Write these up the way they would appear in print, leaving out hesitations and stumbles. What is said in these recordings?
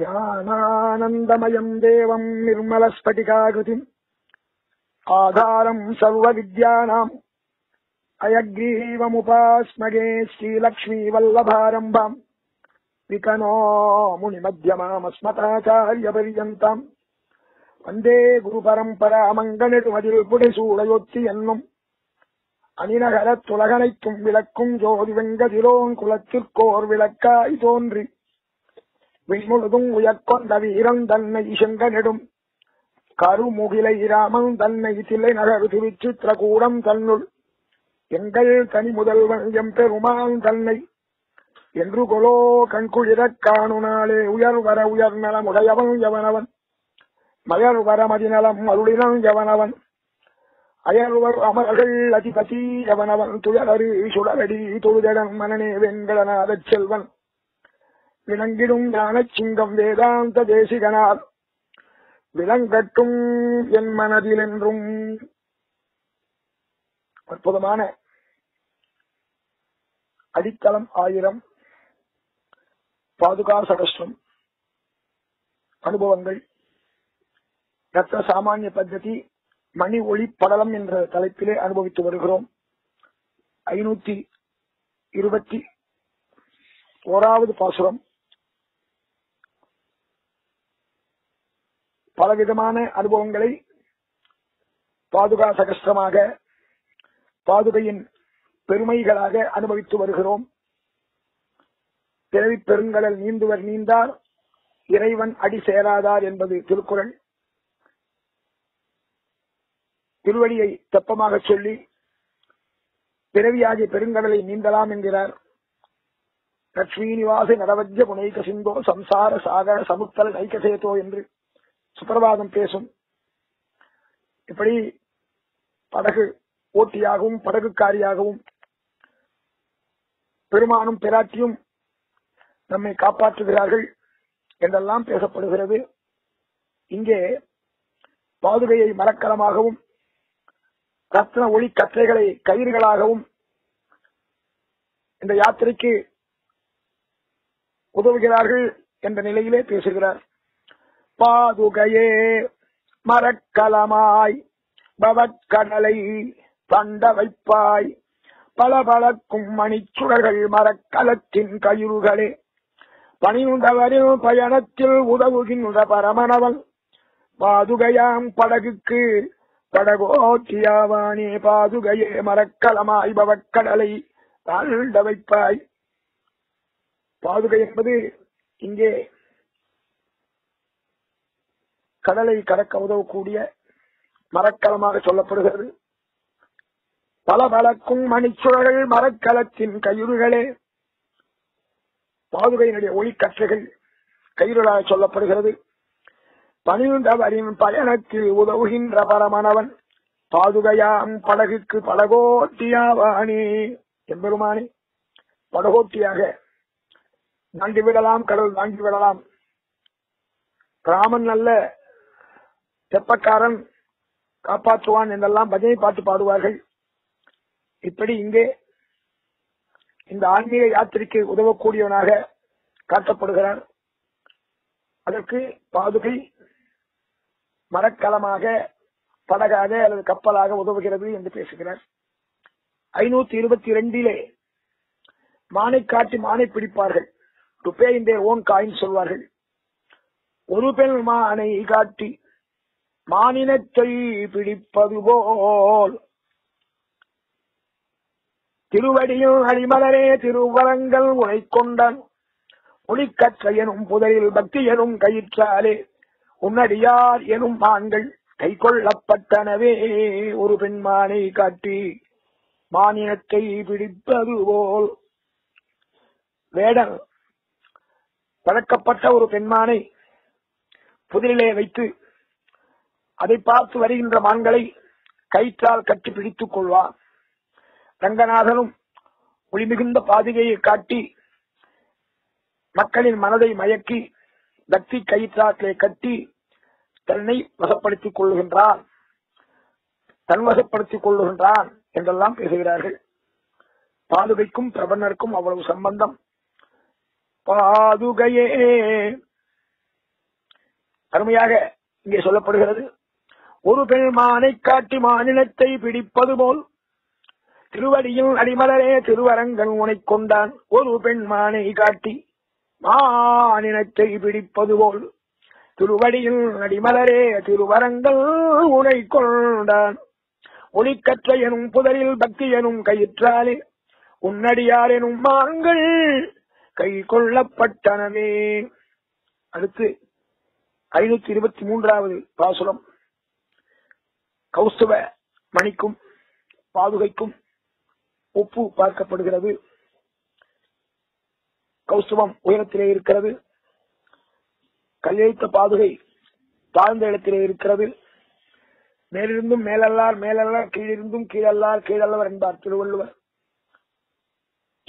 ध्यानानन्दमयम् देवम् निर्मलस्फटिकाकृतिम् आधारम् सर्वविद्यानाम् अयग्रीवमुपास्मगे श्रीलक्ष्मीवल्लभारम्भाम् विकनो मुनिमध्यमामस्मताचार्यपर्यन्ताम् वन्दे गुरुपरम्परामङ्गनिटुमदिल् पुडिसूडयोत्ति यन्नुम् अनिनगरत्तुलगनैत्तुम् विलक्कुम् ज्योतिवेङ्गतिलोङ्कुलच्चिर्कोर् विलक्कायि तोன்றி விண்முழுதும் உயர்கொண்ட வீரன் தன்னை செங்கனிடும் கருமுகிலை ராமன் தன்னை தில்லை நகர் திருச்சித்திரகூடம் தன்னுள் எங்கள் தனி முதல்வன் எம்பெருமான் தன்னை என்று கொலோ கண்குளிரக் காணுனாளே உயர்வர உயர்நலமுடையவன் எவனவன் மயர்வர மதிநலம் அருளினன் எவனவன் அயர்வர் அமர்கள் அதிபதி எவனவன் துயரறி சுடரடி தொழுதடன் மனநே வெங்கடநாதச் செல்வன் விளங்கிடும் ஞானச் சிங்கம் வேதாந்த தேசிகனார் விளங்கட்டும் என் மனதிலென்றும். அற்புதமான அடித்தளம் 1000 பாதுகா சகஸ்ரம் அனுபவங்கள் ரத்ன சாமானிய பத்தி மணி ஒளி படலம் என்ற தலைப்பிலே அனுபவித்து வருகிறோம். 521வது பாசுரம். பலவிதமான அனுபவங்களை பாதுகா சகஸ்ரமாக பாதுகையின் பெருமைகளாக அனுபவித்து வருகிறோம். பிறவிப் பெருங்கடல் நீந்துவர் நீந்தார் இறைவன் அடி சேராதார் என்பது திருக்குறள். திருவடியை தெப்பமாக சொல்லி பிறவியாகிய பெருங்கடலை நீந்தலாம் என்கிறார். லட்சுமிநிவாச நடவஜ்ய புனைக சிந்தோ சம்சார சாகர சமுத்தல் நைகசேதோ என்று சுப்பிரபாதம் பேசும். இப்படி படகு ஓட்டியாகவும் படகுக்காரியாகவும் பெருமானும் பிராட்டியும் நம்மை காப்பாற்றுகிறார்கள் என்றெல்லாம் பேசப்படுகிறது. இங்கே பாதுகையை மரக்கலமாகவும் ரத்ன ஒளி கற்றைகளை கயிறுகளாகவும் இந்த யாத்திரைக்கு உதவுகிறார்கள் என்ற நிலையிலே பேசுகிறார். பாதுகையே மரக்கலமாய் பவக்கடலை தண்ட வைப்பாய் பளபளக்கும் மணிச்சுடர்கள் மரக்கலத்தின் கயிறுகளே பணியுண்டவரின் பயணத்தில் உதவுகின்ற பரமனவன் பாதுகையாம் படகுக்கு படகோட்டியாவானே பாதுகையே மரக்கலமாய் பவக்கடலை தாழ்ந்த வைப்பாய். பாதுகை என்பது இங்கே கடலை கடக்க உதவக்கூடிய மரக்கலமாக சொல்லப்படுகிறது. பல பலக்கும் மணிச்சுழல்கள் மரக்கலத்தின் கயிறுகளே பாதுகையினுடைய ஒளிக்கற்றைகள் கயிறுகளாக சொல்லப்படுகிறது. பணியுண்டவரின் பயணத்தில் உதவுகின்ற பரமனவன் பாதுகையாம் படகுக்கு படகோட்டியாவானே. எம்பெருமானே படகோட்டியாக தாண்டி விடலாம், கடல் தாண்டி விடலாம். ராமன் நல்ல தெப்பக்காரன், காப்பாற்றுவான் என்றெல்லாம் பஜனை பாட்டு பாடுவார்கள். இப்படி இங்கே இந்த ஆன்மீக யாத்திரைக்கு உதவக்கூடியவனாக காட்டப்படுகிறார். அதற்கு பாதுகை மரக்கலமாக படகாக அல்லது கப்பலாக உதவுகிறது என்று பேசுகிறார். 522 மானை காட்டி மானை பிடிப்பார்கள். To pay in their own coin சொல்வார்கள். ஒரு பெண் மானை காட்டி மானினத்தை பிடிப்பது போல் திருவடியும் அடிமலரே திருவரங்கள் உனை கொண்டான் ஒளிக்கற்ற எனும் புதரில் பக்தி எனும் கயிற்றாலே உன்னடியார் எனும் மான்கள் கை கொள்ளப்பட்டனவே. ஒரு பெண் மானை காட்டி மானினத்தை பிடிப்பது போல் வேடன் பழக்கப்பட்ட ஒரு பெண்மானை புதிரிலே வைத்து அதை பார்த்து வருகின்ற மான்களை கயிற்றால் கட்டி பிடித்துக் கொள்வார். ரங்கநாதனும் ஒளிமிகுந்த பாதுகையை காட்டி மக்களின் மனதை மயக்கி பக்தி கயிற்றாக்களை கட்டி தன்னை வசப்படுத்திக் கொள்ளுகின்றான், தன்வசப்படுத்திக் கொள்ளுகின்றான் என்றெல்லாம் பேசுகிறார்கள். பாதுகைக்கும் பிரபன்னருக்கும் அவ்வளவு சம்பந்தம். பாதுகையே அருமையாக இங்கே சொல்லப்படுகிறது. ஒரு பெருமானை காட்டி மாநிலத்தை பிடிப்பது போல் திருவடியில் அடிமலரே திருவரங்கன் உனை கொண்டான். ஒரு பெண்மானை காட்டி மாநிலத்தை பிடிப்பது போல் திருவடியில் அடிமலரே திருவரங்கன் உனை கொண்டான். ஒளிக்கற்ற எனும் புதரில் பக்தி எனும் கயிற்றாலே உன்னடியார் எனும் மாங்கள் கை கொள்ளப்பட்டனவே. அடுத்து 523வது பாசுரம். கௌஸ்துவ மணிக்கும் பாதுகைக்கும் ஒப்பு பார்க்கப்படுகிறது. கௌஸ்துவம் உயரத்திலே இருக்கிறது, கல்யெழுத்த பாதுகை தாழ்ந்த இடத்திலே இருக்கிறது. மேலிருந்தும் மேலல்லார், மேலல்லார் கீழிருந்தும் கீழல்லார், கீழல்லவர் என்பார் திருவள்ளுவர்.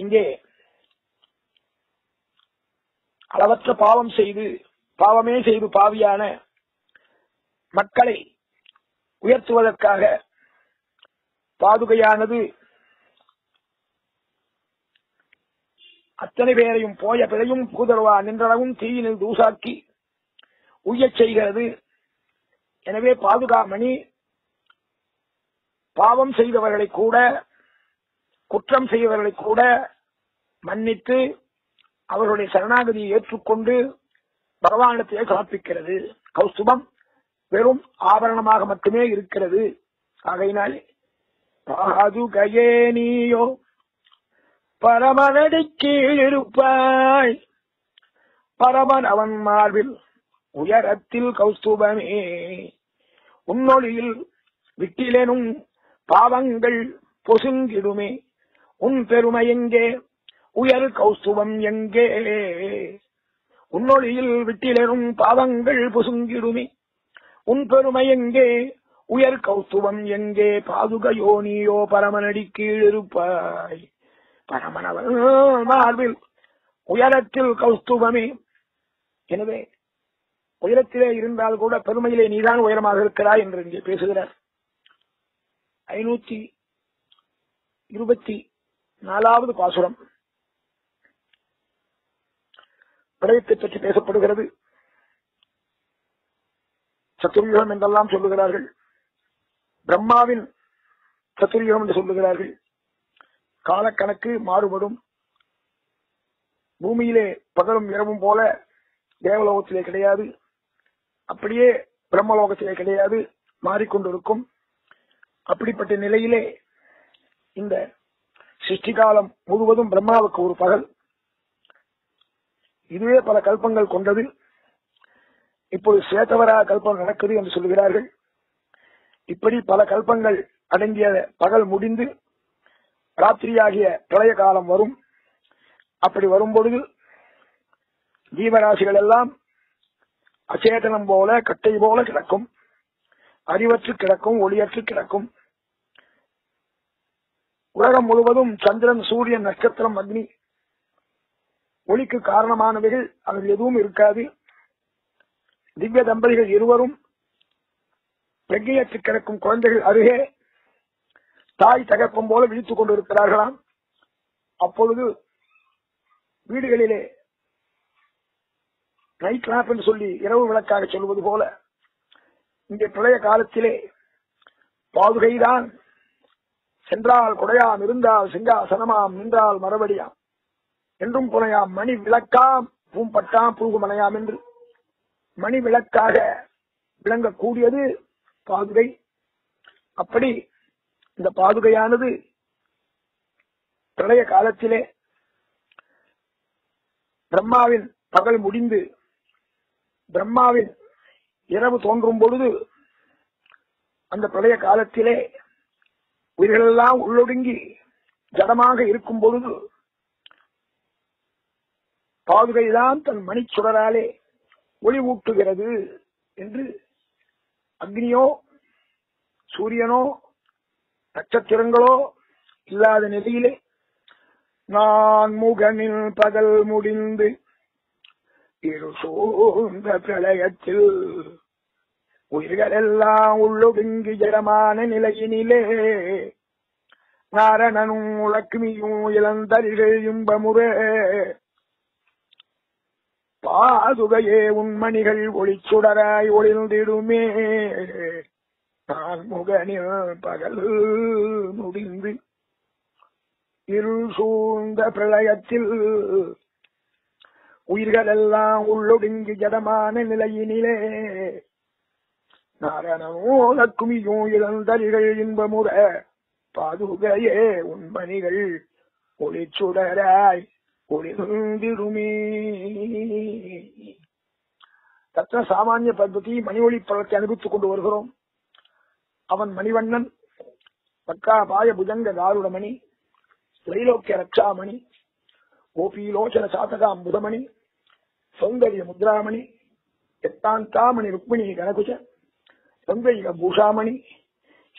இங்கே அளவற்ற பாவம் செய்து பாவமே செய்து பாவியான மக்களை உயர்த்துவதற்காக பாதுகையானது அத்தனை பேரையும் போய பிழையும் கூதர்வா நின்றளவும் தீயினில் தூசாக்கி உய்யச் செய்கிறது. எனவே பாதுகாமணி பாவம் செய்தவர்களை கூட குற்றம் செய்தவர்களை கூட மன்னித்து அவர்களுடைய சரணாகதியை ஏற்றுக்கொண்டு பகவானத்தையே சமர்ப்பிக்கிறது. கௌஸ்துபம் வெறும் ஆபரணமாக மட்டுமே இருக்கிறது. ஆகையினால் பாதுகையே நீயோ பரமனடி கீழ் இருப்பாய், பரமன் அவன் மார்பில் உயரத்தில் கௌஸ்துபமே உன்னொழியில் விட்டிலேனும் பாவங்கள் பொசுங்கிடுமே. உன் பெருமை எங்கே, உயர் கௌஸ்துபம் எங்கே, உன்னொழியில் விட்டிலேனும் பாவங்கள் பொசுங்கிடுமே. உன் பெருமை எங்கே, உயர் கௌஸ்துபம் எங்கே, பாதுகையோ நீயோ பரமனடி கீழ் இருப்பாய், பரமனவன் மார்பில் உயரத்தில் கௌஸ்துபமே. எனவே உயரத்திலே இருந்தால் கூட பெருமையிலே நீதான் உயரமாக இருக்கிறாய் என்று இங்கே பேசுகிறார். 524வது பாசுரம் பிரயத்தை பற்றி பேசப்படுகிறது. சத்துர்யுகம் என்றெல்லாம் சொல்லுகிறார்கள், பிரம்மாவின் சத்துர்யுகம் என்று சொல்லுகிறார்கள். காலக்கணக்கு மாறுபடும், பூமியிலே பகலும் இரவும் போல தேவலோகத்திலே கிடையாது, அப்படியே பிரம்மலோகத்திலே கிடையாது, மாறிக்கொண்டிருக்கும். அப்படிப்பட்ட நிலையிலே இந்த சிருஷ்டி காலம் முழுவதும் பிரம்மாவுக்கு ஒரு பகல், இதுவே பல கல்பங்கள் கொண்டது. இப்போது சேதவரா கல்பம் நடக்குது என்று சொல்கிறார்கள். இப்படி பல கல்பங்கள் அடங்கிய பகல் முடிந்து ராத்திரியாகிய பிரளய காலம் வரும். அப்படி வரும்பொழுது ஜீவராசிகள் எல்லாம் அச்சேதனம் போல கட்டை போல கிடக்கும், அறிவற்று கிடக்கும், ஒளியற்று கிடக்கும். உலகம் முழுவதும் சந்திரன், சூரியன், நட்சத்திரம், அக்னி, ஒளிக்கு காரணமானவைகள் அதில் எதுவும் இருக்காது. திவ்ய தம்பதிகள் இருவரும் பிரக்ஞையற்று கிடக்கும் குழந்தைகள் அருகே தாய் தகப்பம் போல விழித்துக் கொண்டிருக்கிறார்களாம். அப்பொழுது வீடுகளிலே நைட் லேம்ப் என்று சொல்லி இரவு விளக்காக சொல்வது போல இந்த பிரளய காலத்திலே பாதுகைதான் சென்றால் குடையாம், இருந்தால் சிங்காசனமாம், நின்றால் மறுபடியாம், என்றும் புனையாம், மணி விளக்காம் பூம்பட்டாம் பூகுமனையாம் என்று மணி விளக்காக விளங்கக்கூடியது பாதுகை. அப்படி இந்த பாதுகையானது பிரளய காலத்திலே பிரம்மாவின் பகல் முடிந்து பிரம்மாவின் இரவு தோன்றும் பொழுது அந்த பிரளய காலத்திலே உயிர்களெல்லாம் உள்ளொடுங்கி ஜடமாக இருக்கும் பொழுது பாதுகைதான் தன் மணிச்சுடராலே ஒளி ஊட்டுகிறது என்று அக்னியோ சூரியனோ நட்சத்திரங்களோ இல்லாத நிலையிலே நான் முகனில் பகல் முடிந்து இரு சூழ்ந்த பிரளயத்தில் உயிர்கள் எல்லாம் உள்ளொடுங்கி ஜடமான நிலையினிலே நாரணனும் லக்ஷ்மியும் இளந்தரிகள் இன்பமுறை பாதுகையே உண்மணிகள் ஒளிச்சுடராய் ஒளிந்திடுமே நான் முகனில் பகல் முடிந்து இருள் சூழ்ந்த பிரளயத்தில் உயிர்களெல்லாம் உள்ளொடுங்கி ஜடமான நிலையினிலே நாரணமோ நக்குமியோ இளந்தளிகள் இன்பமுற பாதுகையே உண்மணிகள் ஒளிச்சுடராய் ஒளிந்திருமே. தத்த சாமானிய பத்மதி மணிவொளி பழத்தை அனுபவித்துக் கொண்டு வருகிறோம். அவன் மணிவண்ணன் பக்காபாய புஜங்க தாருடமணி திரைலோக்கிய ரட்சாமணி கோபிலோச்சன சாதகாம்புதமணி சௌந்தரிய முத்ராமணி எத்தாந்தாமணி ருக்மிணி கனகுஜ சந்தேக பூஷாமணி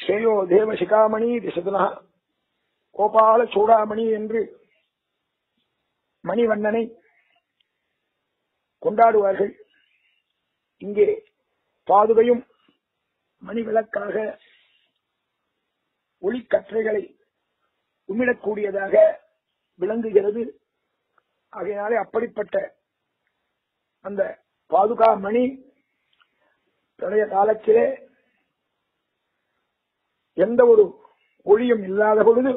ஸ்ரேயோ தேவசிகாமணி திசதுனா கோபால சூடாமணி என்று மணிவண்ணனை கொண்டாடுவார்கள். இங்கே பாதுகையும் மணிவிளக்காக ஒளிக்கற்றைகளை உமிழக்கூடியதாக விளங்குகிறது. ஆகையினாலே அப்படிப்பட்ட அந்த பாதுகா மணி பழைய காலத்திலே எந்த ஒரு ஒளியும் இல்லாத பொழுது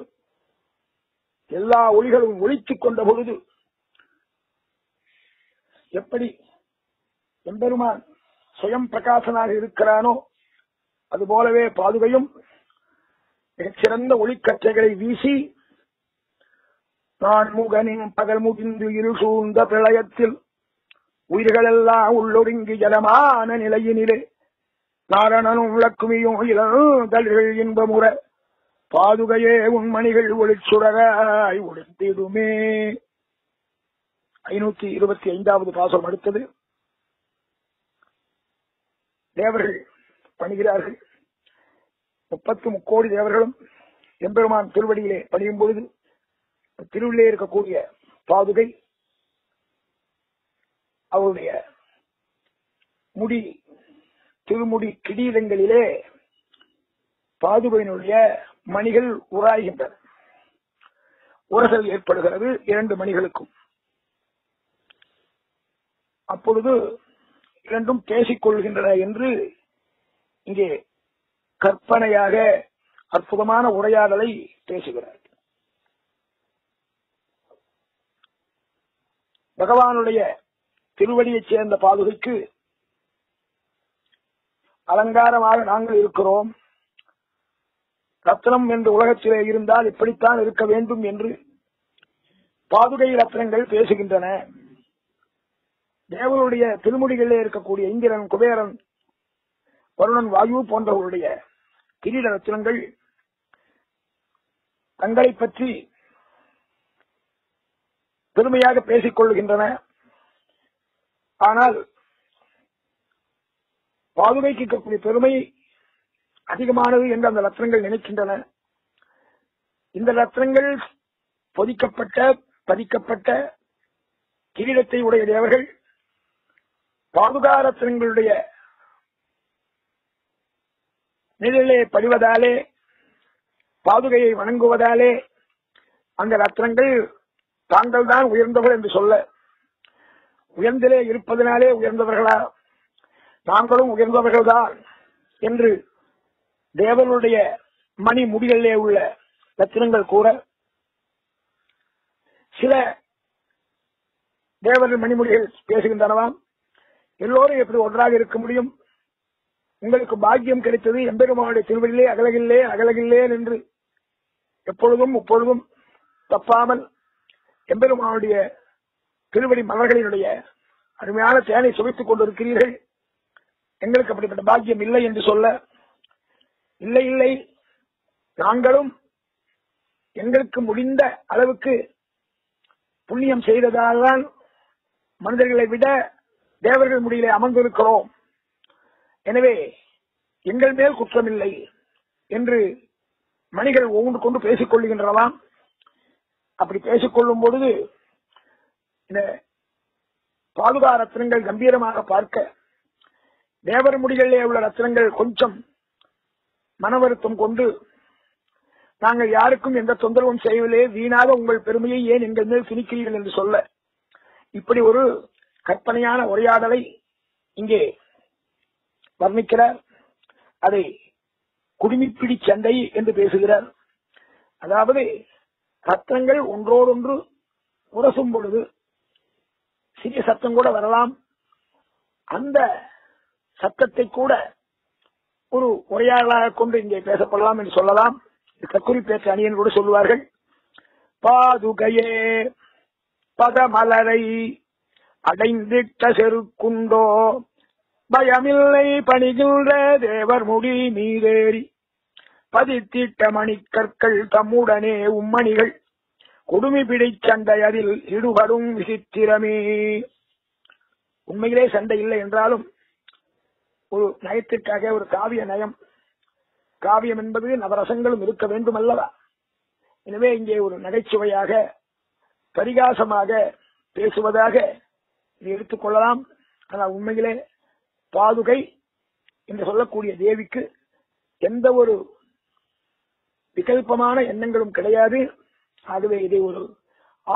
எல்லா ஒளிகளும் ஒளித்துக் கொண்ட பொழுது எப்படி எம்பெருமான் சுயம் பிரகாசனாக இருக்கிறானோ அதுபோலவே பாதுகையும் மிகச்சிறந்த ஒளிக்கற்றைகளை வீசி நான் முகனின் பகல் முகிந்து இருள் சூழ்ந்த பிரளயத்தில் உயிர்களெல்லாம் உள்ளொடுங்கி ஜலமான நிலையினிலே நாரணனும் லக்குமியும் இளந்தளிர்கள் இன்பமுற பாதுகையே உண்மணிகள் ஒளிச்சுடராய் ஒளிந்திடுமே. 525வது பாசம் அடுத்தது. தேவர்கள் பணிகிறார்கள். 33 கோடி தேவர்களும் எம்பெருமான் திருவடியிலே பணியும் பொழுது திருவிலே இருக்கக்கூடிய பாதுகை அவருடைய முடி திருமுடி கிடீரங்களிலே பாதுகையினுடைய மணிகள் உராய்கின்றன. உரசல் ஏற்படுகிறது 2 மணிகளுக்கும். அப்பொழுது 2ம் பேசிக்கொள்கின்றன என்று இங்கே கற்பனையாக அற்புதமான உரையாடலை பேசுகிறார். பகவானுடைய திருவடியைச் சேர்ந்த பாதுகைக்கு அலங்காரமாக நாங்கள் இருக்கிறோம். ரத்னம் என்று உலகத்திலே இருந்தால் இப்படித்தான் இருக்க வேண்டும் என்று பாதுகை ரத்னங்கள் பேசுகின்றன. தேவருடைய திருமுடிகளிலே இருக்கக்கூடிய இந்திரன் குபேரன் வருணன் வாயு போன்றவருடைய கிரீட ரத்னங்கள் தங்களை பற்றி பெருமையாக பேசிக்கொள்கின்றன. ஆனால் பாதுகைக்கு இருக்கக்கூடிய பெருமை அதிகமானது என்று அந்த ரத்னங்கள் நினைக்கின்றன. இந்த ரத்னங்கள் பொதிக்கப்பட்ட பதிக்கப்பட்ட கிரீடத்தை உடைய தேவர்கள் பாதுகா ரத்னங்களுடைய நிழலே படிவதாலே பாதுகையை வணங்குவதாலே அந்த ரத்னங்கள் தாங்கள் தான் உயர்ந்தவர்கள் என்று சொல்ல உயர்ந்திலே இருப்பதனாலே உயர்ந்தவர்களா நாங்களும் உயர்ந்தவர்கள்தான் என்று தேவனுடைய மணி முடிகளிலே உள்ள ரத்தினங்கள் கூட சில தேவர்கள் மணிமுடிகள் பேசுகின்றனவாம். எல்லோரும் எப்படி ஒன்றாக இருக்க முடியும்? உங்களுக்கு பாக்கியம் கிடைத்தது எம்பெருமானுடைய திருவடியிலே அகலகில்லே அகலகில்லே என்று எப்பொழுதும் இப்பொழுதும் தப்பாமல் எம்பெருமானுடைய திருவடி மலர்களினுடைய அருமையான தேனை சுவைத்துக் கொண்டிருக்கிறீர்கள். எங்களுக்கு அப்படிப்பட்ட பாக்கியம் இல்லை என்று சொல்ல இல்லை இல்லை நாங்களும் எங்களுக்கு முடிந்த அளவுக்கு புண்ணியம் செய்ததால்தான் மனிதர்களை விட தேவர்கள் முடியிலே அமர்ந்திருக்கிறோம். எனவே எங்கள் மேல் குற்றமில்லை என்று மணிகள் ஒவ்வொன்று கொண்டு பேசிக் கொள்கின்றனவாம். அப்படி பேசிக்கொள்ளும் பொழுது இந்த பாதுகா ரத்னங்கள் கம்பீரமாக பார்க்க தேவர் முடிகளிலே உள்ள ரத்னங்கள் கொஞ்சம் மன வருத்தம் கொண்டு நாங்கள் யாருக்கும் எந்த தொந்தரவும் செய்யவில்லையே வீணாக உங்கள் பெருமையை ஏன் எங்கள் மேல் திணிக்கிறீர்கள் என்று சொல்ல இப்படி ஒரு கற்பனையான உரையாடலை இங்கே வர்ணிக்கிறார். அதை குடிமிப்பிடி சண்டை என்று பேசுகிறார். அதாவது ரத்தங்கள் ஒன்றோடொன்று உரசும் பொழுது சிறிய சத்தம் கூட வரலாம். அந்த சத்தத்தை கூட ஒரு உரையாடலாக கொண்டு இங்கே பேசப்படலாம் என்று சொல்லலாம். கக்குரி பேச்சு அணியன் கூட சொல்லுவார்கள். பாதுகையே பதமலரை அடைந்திட்ட செருக்குண்டோ பயமில்லை பணிகின்ற தேவர் முடி நீரேறி பதித்திட்ட மணிக்கற்கள் தம்முடனே உம்மணிகள் கொடுமை பிடி சண்டை அதில் இடுபடும் விசித்திரமே. உண்மையிலே சண்டை இல்லை என்றாலும் ஒரு நயத்திற்காக ஒரு காவிய நயம், காவியம் என்பது நவரசங்களும் இருக்க வேண்டும் அல்லவா? எனவே இங்கே ஒரு நகைச்சுவையாக பரிகாசமாக பேசுவதாக எடுத்துக்கொள்ளலாம். ஆனால் உண்மையிலே பாதுகை என்று சொல்லக்கூடிய தேவிக்கு எந்த ஒரு விகல்பமான எண்ணங்களும் கிடையாது. ஆகவே இதை ஒரு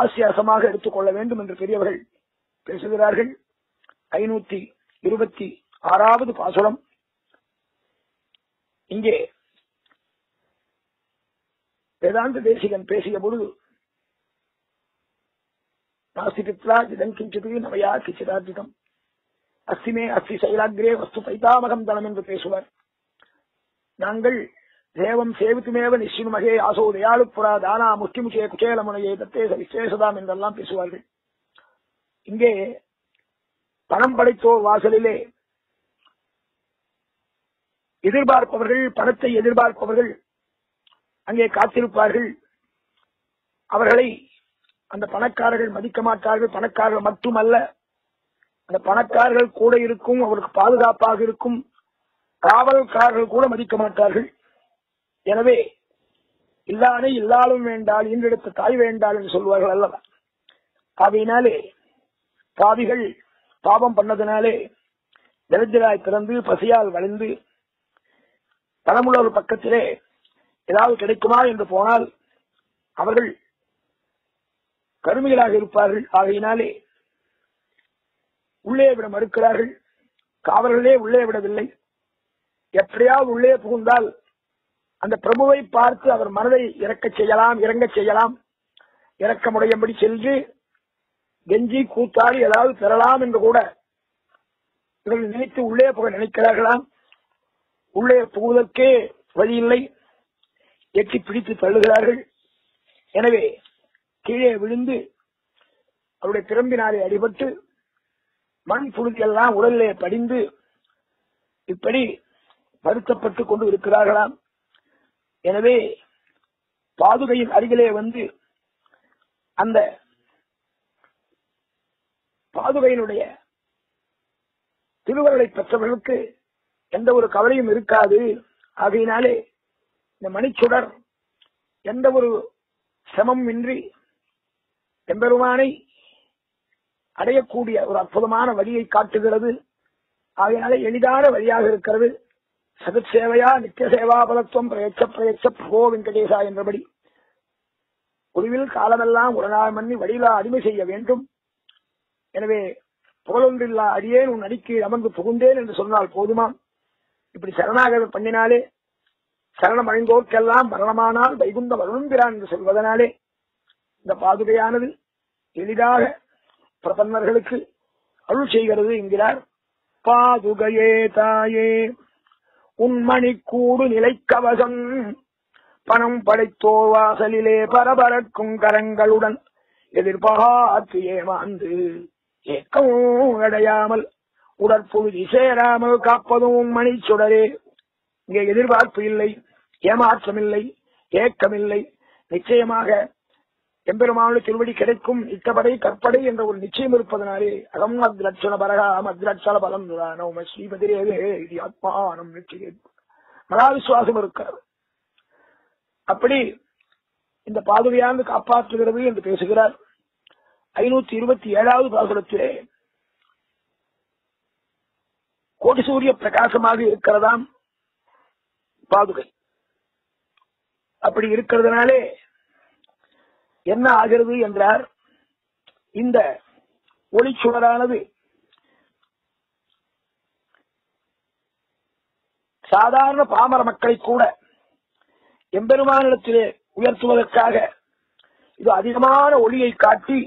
ஆசியாசமாக எடுத்துக்கொள்ள வேண்டும் என்று பெரியவர்கள் பேசுகிறார்கள். 526வது பாசுரம். இங்கே வேதாந்த தேசிகன் பேசிய பொழுது நவையா கிச்சிதார்ஜிதம் அஸ்திமே அஸ்தி சைலாகிரே வஸ்து பைதாமகம் தனம் என்று பேசுவார். நாங்கள் தேவம் சேவித்துமேவ நிச்சினுமகே ஆசோ தயாளு புரா தானா முஷ்டிமுஷே குச்சேலமுனையே தத்தே விசேஷதாம் என்றெல்லாம் பேசுவார்கள். இங்கே பணம் படைத்தோர் வாசலிலே எதிர்பார்ப்பவர்கள், பணத்தை எதிர்பார்ப்பவர்கள் அங்கே காத்திருப்பார்கள். அவர்களை அந்த பணக்காரர்கள் மதிக்க மாட்டார்கள். பணக்காரர்கள் மட்டுமல்ல, அந்த பணக்காரர்கள் கூட இருக்கும், அவருக்கு பாதுகாப்பாக இருக்கும் காவல்காரர்கள் கூட மதிக்க மாட்டார்கள். எனவே இல்லானே இல்லாலும் வேண்டால் இன்றெடுத்த தாய் வேண்டால் என்று சொல்வார்கள் அல்லவா? ஆகையினாலே பாவிகள் பாவம் பண்ணதினாலே தரித்திராய் பிறந்து பசியால் வளைந்து பணமுள்ள பக்கத்திலே ஏதாவது கிடைக்குமா என்று போனால் அவர்கள் கருமிகளாக இருப்பார்கள். ஆகையினாலே உள்ளே விட மறுக்கிறார்கள். காவலர்களே உள்ளே விடவில்லை. எப்படியாவது உள்ளே புகுந்தால் அந்த பிரபுவை பார்த்து அவர் மனதை இறங்க செய்யலாம், இறக்கமுடையபடி சென்று கெஞ்சி கூத்தாடி ஏதாவது பெறலாம் என்று கூட இவர்கள் நினைத்து உள்ளே புக நினைக்கிறார்களாம். உள்ளே புகுவதற்கே வழியில்லை. எட்டி பிடித்து தள்ளுகிறார்கள். எனவே கீழே விழுந்து அவருடைய பிரம்பினாலே அடிபட்டு மண் புழுதியெல்லாம் உடலிலே படிந்து இப்படி வருத்தப்பட்டுக் கொண்டு இருக்கிறார்களாம். எனவே பாதுகையின் அருகிலே வந்து அந்த பாதுகையினுடைய திருவருளை பெற்றவர்களுக்கு எந்த ஒரு கவலையும் இருக்காது. ஆகையினாலே இந்த மணிச்சுடர் எந்த ஒரு சிரமமின்றி எம்பெருமானை அடையக்கூடிய ஒரு அற்புதமான வழியை காட்டுகிறது. ஆகையினாலே எளிதான வழியாக இருக்கிறது. சகத் சேவையா நித்திய சேவா பலத்துவம் பிரயச்ச பிரபோ வெங்கடேசா என்றபடி குருவில் காலமெல்லாம் ஒரு நாள் மன்னி வழியிலா அடிமை செய்ய வேண்டும். எனவே புகழொன்றில்லா அடியேன் உன் அடிக்கு அமர்ந்து புகுந்தேன் என்று சொன்னால் போதுமா? இப்படி சரணாகவே பண்ணினாலே சரணமடைந்தோர்க்கெல்லாம் மரணமானால் வைகுந்த வருணம் பிரான் என்று சொல்வதனாலே இந்த பாதுகையானது எளிதாக பிரபன்னர்களுக்கு அருள் செய்கிறது என்கிறார். பாதுகையே தாயே உண்மணி கூடு நிலை கவசம் பணம் படைத்தோர் வாசலிலே பரபரக்கும் கரங்களுடன் எதிர்பார்த்து ஏமாந்து ஏக்கவும் அடையாமல் உடற்புழுதி சேராமல் காப்பதும் உண்மணி சுடரே. இங்கே எதிர்பார்ப்பு இல்லை, ஏமாற்றமில்லை, ஏக்கமில்லை. நிச்சயமாக எம்பெருமானுடைய திருவடி கிடைக்கும், இட்டபடை கற்படை என்ற ஒரு நிச்சயம் இருப்பதனாலே அகம் அத்லட்சண பரகா அத்லட்சண பலம் ஆத்மானம் மனாவிசுவாசம் இருக்கிறது. அப்படி இந்த பாதுகையானது காப்பாற்றுகிறது என்று பேசுகிறார். 527வது பாசுரத்திலே கோடி சூரிய பிரகாசமாக இருக்கிறதாம் பாதுகை. அப்படி இருக்கிறதுனாலே என்ன ஆகிறது என்றார். இந்த ஒளிச்சுடரானது சாதாரண பாமர மக்களை கூட எம்பெருமானிடத்திலே உயர்த்துவதற்காக இது அதிகமான ஒளியை காட்டி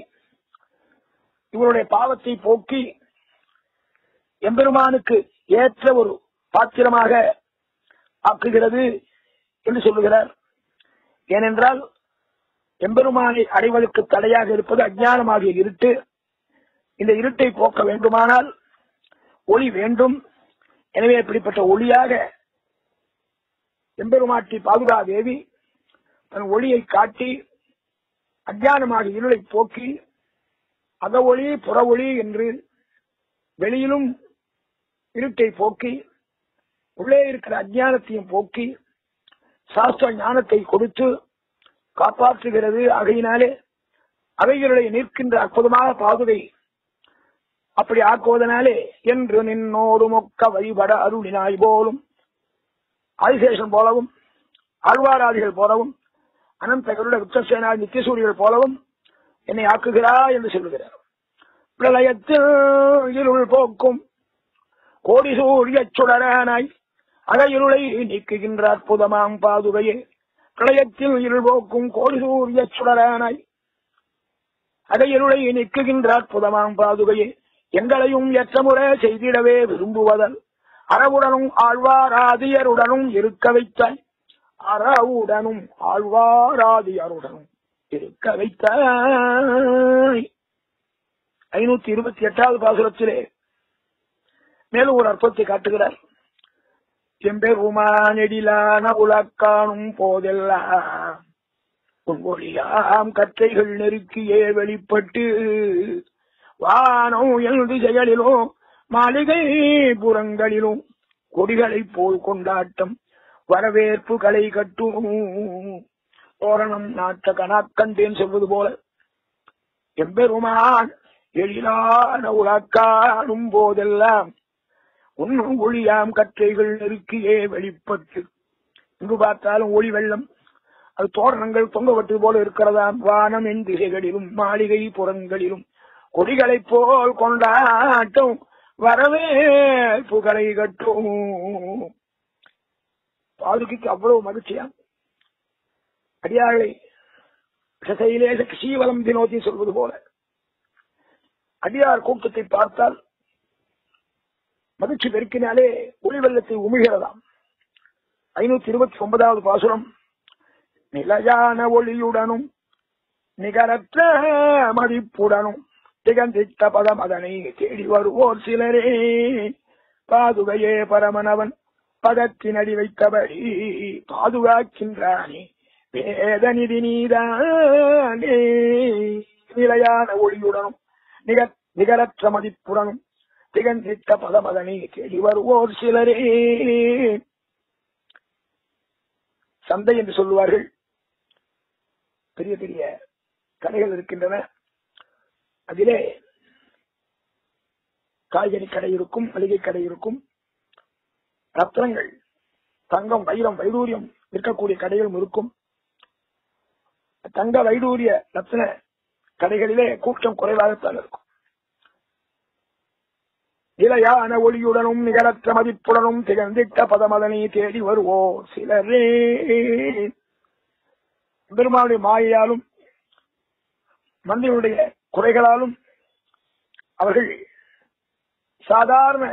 இவருடைய பாவத்தை போக்கி எம்பெருமானுக்கு ஏற்ற ஒரு பாத்திரமாக ஆக்குகிறது என்று சொல்லுகிறார். ஏனென்றால் எம்பெருமானை அடைவதற்கு தடையாக இருப்பது அஞ்ஞானமாகிய இருட்டு. இந்த இருட்டை போக்க வேண்டுமானால் ஒளி வேண்டும். எனவே இப்படிப்பட்ட ஒளியாக எம்பெருமாட்டி பாதுகாதேவி தன் ஒளியை காட்டி அஞ்ஞானமாக இருளை போக்கி அக ஒளி புற ஒளி என்று வெளியிலும் இருட்டை போக்கி உள்ளே இருக்கிற அஞ்ஞானத்தையும் போக்கி சாஸ்திர ஞானத்தை கொடுத்து காப்பாற்றுகிறது. ஆகையினாலே அவைகளுடைய நிற்கின்ற அற்புதமான பாதுகை அப்படி ஆக்குவதனாலே என்று நின்னோடு மொக்க வழிபட அருளினாய் போலும் ஆதிசேஷன் போலவும் ஆழ்வாராதிகள் போலவும் அனந்தகருட வித்தசேனா நித்தியசூரிகள் போலவும் என்னை ஆக்குகிறாய் என்று சொல்லுகிறார். பிரளயத்தில் இருள் போக்கும் கோடி சூரிய சுடரானாய் அகையிருளை நீக்குகின்ற அற்புதமாம் பாதுகையே. பிரளயத்தில் இருள் போக்கும் கோடி சூரிய சுடரானாய் அகையிருளை நீக்குகின்ற அற்புதமாம் பாதுகையே. எங்களையும் எற்றமுறை செய்திடவே விரும்புவதால் அறவுடனும் ஆழ்வாராதியருடனும் இருக்க வைத்தாய். அறவுடனும் ஆழ்வாராதியருடனும் இருக்க வைத்தாய். 528வது பாசுரத்திலே மேலும் ஒரு அற்பத்தை காட்டுகிறார். எம்பெருமான் எடிலான உலக்கானும் போதெல்லாம் பொங்கொழியாம் கற்றைகள் நெருக்கியே வெளிப்பட்டு வானோ எழுதி செயலிலோ மாளிகை புறங்களிலும் கொடிகளை போல் கொண்டாட்டம் வரவேற்பு கலை கட்டும் தோரணம் நாட்ட கணாக்கண்டேன் சொல்வது போல எம்பெருமான் எழிலான உலக்கானும் போதெல்லாம் ஒன்னும் ஒளியாம் கற்றைகள் நெருக்கியே வெளிப்பட்டு இங்கு பார்த்தாலும் ஒளி வெள்ளம் அது தோரணங்கள் தொங்கப்பட்டது போல இருக்கிறதாம். வானம் என் திசைகளிலும் மாளிகை புறங்களிலும் கொடிகளை போல் கொண்டாட்டும் வரவே புகழை கட்டும். பாதுகைக்கு அவ்வளவு மகிழ்ச்சியாம். அடியார்களை சீவலம் தினோதி சொல்வது போல அடியார் கூட்டத்தை பார்த்தால் மகிழ்ச்சி பெருக்கினாலே ஒளி வெள்ளத்தை உமிழ்கிறதாம். 529வது பாசுரம் நிலையான ஒளியுடனும் நிகரற்ற மதிப்புடனும் திகந்திட்ட பதம் அதனை தேடி வருவோர் சிலரே பாதுகையே பரமனவன் பதத்தின் அடி வைத்தபடி பாதுகாக்கின்றானே வேத நிதி நீதானே. நிலையான ஒளியுடனும் நிகரற்ற மதிப்புடனும் திகந்திட்ட பதம் அதனை தேடி வருவோர் சிலரே. சந்தை என்று சொல்லுவார்கள். பெரிய பெரிய கடைகள் இருக்கின்றன. அதிலே காய்கறி கடை இருக்கும், மளிகை கடை இருக்கும், ரத்னங்கள் தங்கம் வைரம் வைடூரியம் விற்கக்கூடிய கடைகளும் இருக்கும். தங்க வைடூரிய ரத்ன கடைகளிலே கூட்டம் குறைவாகத்தான் இருக்கும். நிலையான ஒளியுடனும் நிகரற்ற மதிப்புடனும் திகழ்ந்திட்ட பதமதனை தேடி வருவோ சிலரே. பெருமாளுடைய மாயையாலும் மந்திரனுடைய குறைகளாலும் அவர்கள் சாதாரண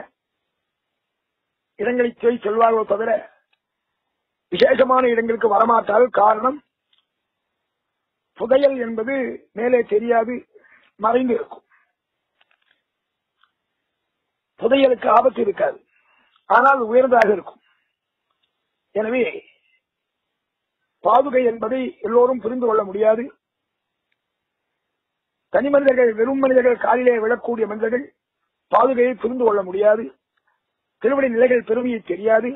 இடங்களை போய் செல்வார்களோ தவிர விசேஷமான இடங்களுக்கு வரமாட்டார்கள். காரணம், புதையல் என்பது மேலே தெரியாது, மறைந்து இருக்கும். புதையலுக்கு ஆபத்து இருக்காது, ஆனால் உயர்ந்ததாக இருக்கும். எனவே பாதுகை என்பதை எல்லோரும் புரிந்து கொள்ள முடியாது. தனி மனிதர்கள், வெறும் மனிதர்கள், காலிலே விழக்கூடிய மனிதர்கள் பாதுகையை புரிந்து கொள்ள முடியாது. திருவடி நிலைகள் பெருமையை தெரியாது.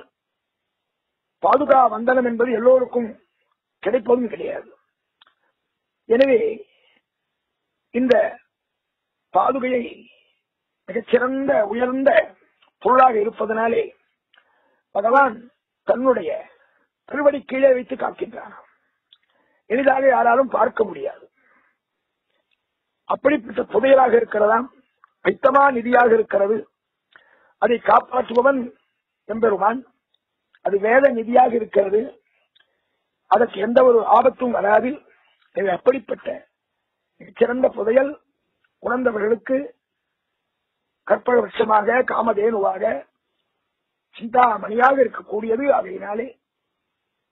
பாதுகா வந்தனம் என்பது எல்லோருக்கும் கிடைப்பதும் கிடையாது. எனவே இந்த பாதுகையை மிகச்சிறந்த உயர்ந்த பொருளாக இருப்பதனாலே பகவான் தன்னுடைய திருவடி கீழே வைத்து காக்கின்றான். எளிதாக யாராலும் பார்க்க முடியாது. அப்படிப்பட்ட புதையலாக இருக்கிறதாம், வைத்தமா நிதியாக இருக்கிறது. அதை காப்பாற்றுபவன் எம்பெருமான். அது வேத நிதியாக இருக்கிறது. அதற்கு எந்த ஒரு ஆபத்தும் வராது. அப்படிப்பட்ட சிறந்த புதையல் உணர்ந்தவர்களுக்கு கற்பக விருட்சமாக காமதேனுவாக சிந்தாமணியாக இருக்கக்கூடியது. அதனாலே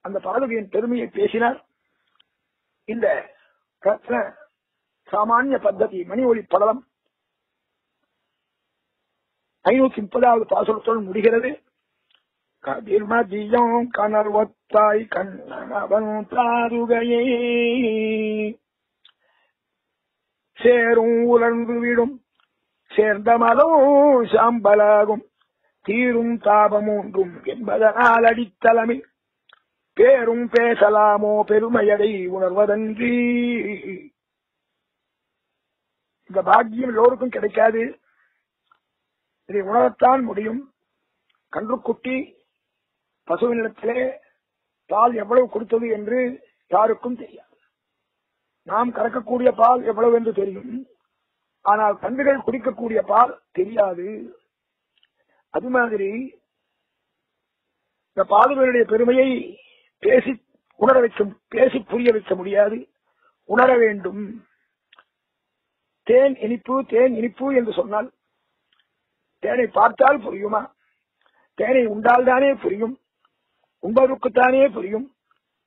அந்த பாதுகையின் பெருமையை பேசினார். இந்த ரத்ன சாமானிய பத்தி மணி ஒளி படலம் 530வது பாசுரத்துடன் முடிகிறது. கதிர் மதியம் கணர்வத்தாய் கண்ணவன் தாருகையே சேரும் உலர்ந்து விடும் சேர்ந்த மதமும் சாம்பலாகும் தீரும் தாபமூன்றும் என்பதனால் அடித்தளமில் பேரும் பேசலாமோ பெருமையடை உணர்வதன்றி. இந்த பாக்கியம் எல்லோருக்கும் கிடைக்காது. இதை உணரத்தான் முடியும். கன்றுக்குட்டி பசுவினிடத்திலே பால் எவ்வளவு கொடுத்தது என்று யாருக்கும் தெரியாது. நாம் கறக்கக்கூடிய பால் எவ்வளவு என்று தெரியும், ஆனால் கன்றுகள் குடிக்கக்கூடிய பால் தெரியாது. அது மாதிரி இந்த பாதுகளுடைய பெருமையை பேசி உணர வைக்க, பேசி புரிய வைக்க முடியாது. உணர வேண்டும். தேன் இனிப்பு தேன் இனிப்பு என்று சொன்னால் தேனை பார்த்தால் புரியுமா? தேனை உண்டால்தானே புரியும், உண்பவருக்குத்தானே புரியும்,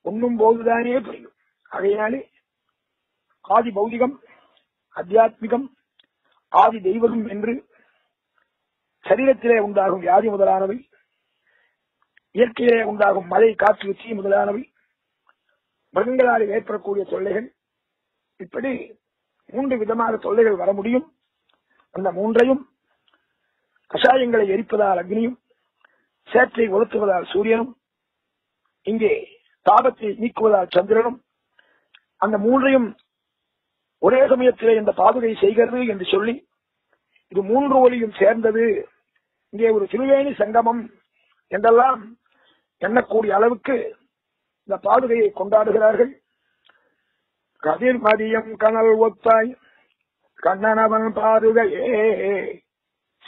உண்ணும் போதுதானே புரியும். ஆகையினாலே ஆதி பௌதிகம் அத்தியாத்மிகம் ஆதி தெய்வம் என்று சரீரத்திலே உண்டாகும் வியாதி முதலானவை, இயற்கையிலே உண்டாகும் மழை காற்று தீ முதலானவை, மிருகங்களால் ஏற்படக்கூடிய தொல்லைகள், இப்படி 3 விதமான தொல்லைகள் வர முடியும். அந்த 3ஐயும் கஷாயங்களை எரிப்பதால் அக்னியும், சேற்றை ஒழுத்துவதால் சூரியனும், இங்கே தாபத்தை நீக்குவதால் சந்திரனும், அந்த 3ஐயும் ஒரே சமயத்திலே இந்த பாதுகை செய்கிறது என்று சொல்லி இது 3 ஒலியும் சேர்ந்தது. இங்கே ஒரு திருவேணி சங்கமம் என்றெல்லாம் எண்ணக்கூடிய அளவுக்கு இந்த பாதுகையை கொண்டாடுகிறார்கள். கதிர் மதியம் கனல் ஒத்தாய் கண்ணனவன் பாதுகையே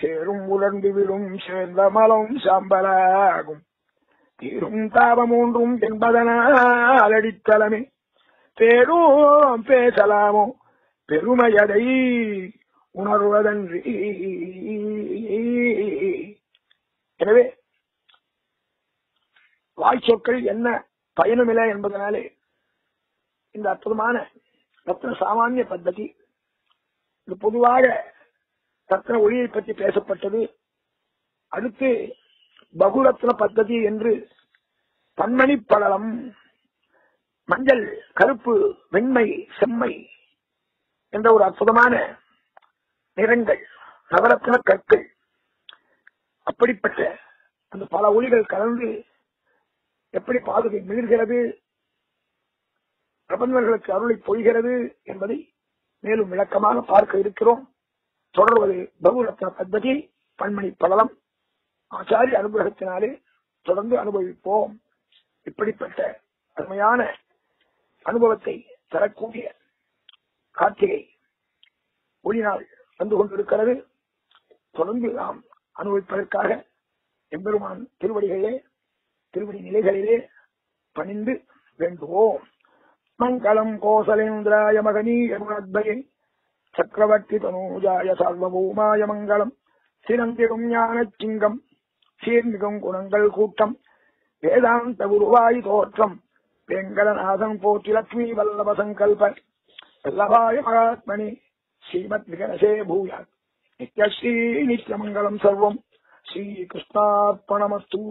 சேரும் உலர்ந்து விடும் சேர்ந்த மலம் சாம்பலாகும் தீரும் தாபம் ஒன்றும் என்பதனால் அடித்தளமே பேரும் பேசலாமோ பெருமையடை உணர்வதன்றி. எனவே வாய்ச்சொற்கள் என்ன பயனுமில்லை என்பதனாலே இந்த அற்புதமான ரத்ன சாமானிய பத்தி, இது பொதுவாக ரத்ன ஒளியை பற்றி பேசப்பட்டது. அடுத்து பகுரத்ன பத்தி என்று பன்மணி படலம், மஞ்சள் கருப்பு வெண்மை செம்மை என்ற ஒரு அற்புதமான நிறங்கள், நவரத்ன கற்கள், அப்படிப்பட்ட அந்த பல ஒளிகள் கலந்து எப்படி பாதுகை மிளிர்கிறது, பிரபந்தர்களுக்கு அருளை பொய்கிறது என்பதை மேலும் விளக்கமாக பார்க்க இருக்கிறோம். தொடர்வது பகுரத்ன பத்தி பன்மணி படலம். ஆச்சாரிய அனுகிரகத்தினாலே தொடர்ந்து அனுபவிப்போம். இப்படிப்பட்ட அருமையான அனுபவத்தை தரக்கூடிய கார்த்திகை ஒளி நாள் வந்து கொண்டிருக்கிறது. தொடர்ந்து நாம் அனுபவிப்பதற்காக எம்பெருமான் திருவடிகளே திருவடி நிலைகளிலே பணிந்து வேண்டுவோம். மங்களம் கோசலேந்திராய மகனீய குணத்வயை சக்கரவர்த்தி தனூஜாய சார்வபூமாய மங்களம். சிறந்திடும் ஞான சிங்கம் சீர்மிகும் குணங்கள் கூட்டம் வேதாந்த குருவாய் தோற்றம் வெங்கடநாதன் போற்றி லட்சுமி வல்லப சங்கல்பன் வல்லபாய மகாத்மனி ஸ்ரீமத் விகனசே பூயாத். நித்யஸ்ரீ நித்யமங்கலம் சர்வம் ஸ்ரீ கிருஷ்ணார்ப்பணமஸ்து.